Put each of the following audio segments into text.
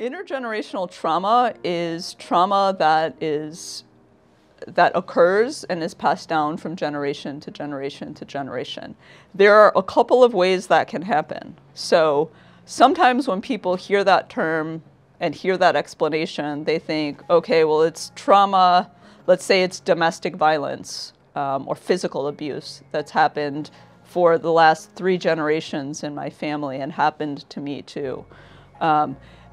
Intergenerational trauma is trauma that occurs and is passed down from generation to generation to generation. There are a couple of ways that can happen. So sometimes when people hear that term and hear that explanation, they think, okay, well, it's trauma. Let's say it's domestic violence or physical abuse that's happened for the last 3 generations in my family and happened to me too.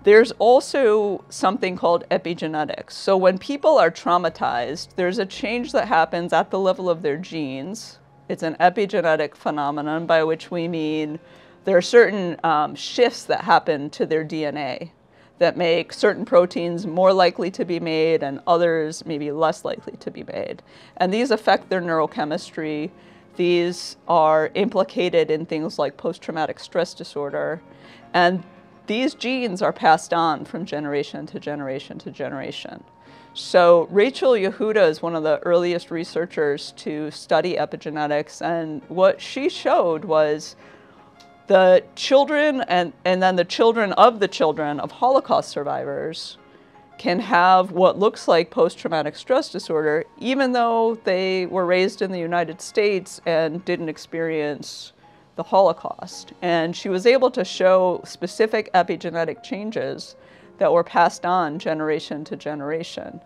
There's also something called epigenetics. So when people are traumatized, there's a change that happens at the level of their genes. It's an epigenetic phenomenon, by which we mean there are certain shifts that happen to their DNA that make certain proteins more likely to be made and others maybe less likely to be made. And these affect their neurochemistry. These are implicated in things like post-traumatic stress disorder. And these genes are passed on from generation to generation to generation. So Rachel Yehuda is one of the earliest researchers to study epigenetics, and what she showed was the children and then the children of Holocaust survivors can have what looks like post-traumatic stress disorder, even though they were raised in the United States and didn't experience the Holocaust. And she was able to show specific epigenetic changes that were passed on generation to generation.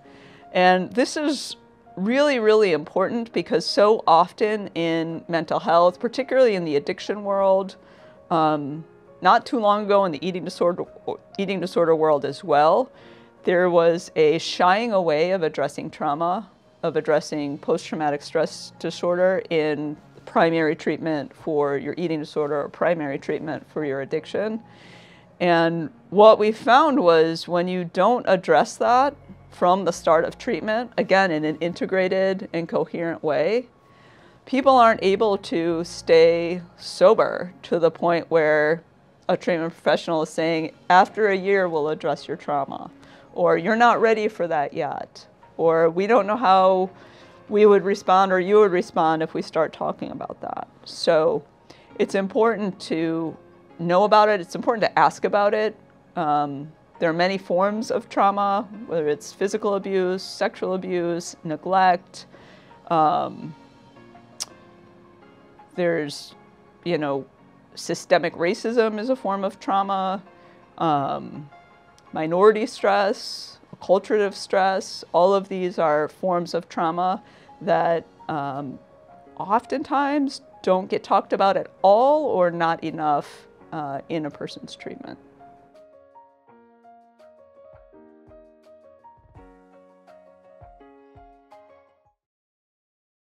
And this is really, really important because so often in mental health, particularly in the addiction world, not too long ago in the eating disorder world as well, there was a shying away of addressing trauma, of addressing post-traumatic stress disorder in primary treatment for your eating disorder or primary treatment for your addiction. And what we found was when you don't address that from the start of treatment, again, in an integrated and coherent way, people aren't able to stay sober to the point where a treatment professional is saying, after a year, we'll address your trauma, or you're not ready for that yet, or we don't know how we would respond or you would respond if we start talking about that. So it's important to know about it. It's important to ask about it. There are many forms of trauma, whether it's physical abuse, sexual abuse, neglect. There's, you know, systemic racism is a form of trauma, minority stress, acculturative stress. All of these are forms of trauma that oftentimes don't get talked about at all or not enough in a person's treatment.